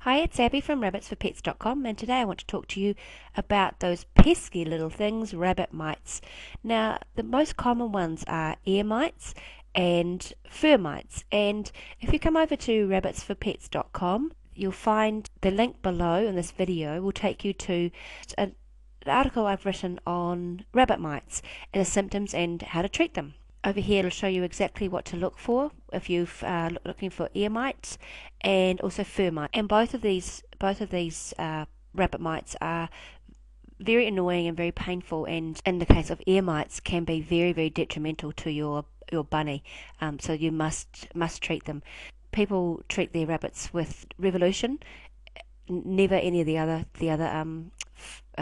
Hi, it's Abby from Rabbitsforpets.com, and today I want to talk to you about those pesky little things, rabbit mites. Now, the most common ones are ear mites and fur mites, and if you come over to Rabbitsforpets.com, you'll find the link below in this video will take you to an article I've written on rabbit mites and the symptoms and how to treat them. Over here it'll show you exactly what to look for if you're looking for ear mites and also fur mites. And both of these rabbit mites are very annoying and very painful, and in the case of ear mites can be very, very detrimental to your bunny. So you must treat them. People treat their rabbits with Revolution, never any of the other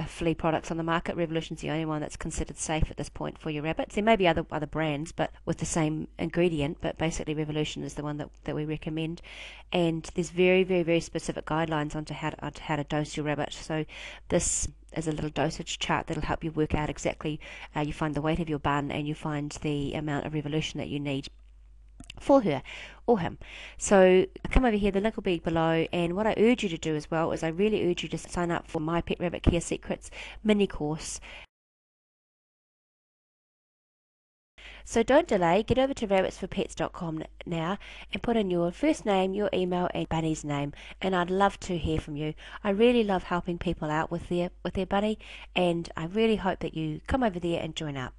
flea products on the market. Revolution's the only one that's considered safe at this point for your rabbits. There may be other brands, but with the same ingredient, but basically Revolution is the one that we recommend. And there's very, very, very specific guidelines on how to dose your rabbit. So this is a little dosage chart that'll help you work out exactly. You find the weight of your bun and you find the amount of Revolution that you need for her or him. So come over here, the link will be below, and what I urge you to do as well is I really urge you to sign up for my Pet Rabbit Care Secrets mini course. So don't delay, get over to rabbitsforpets.com now and put in your first name, your email and bunny's name, and I'd love to hear from you. I really love helping people out with their bunny, and I really hope that you come over there and join up.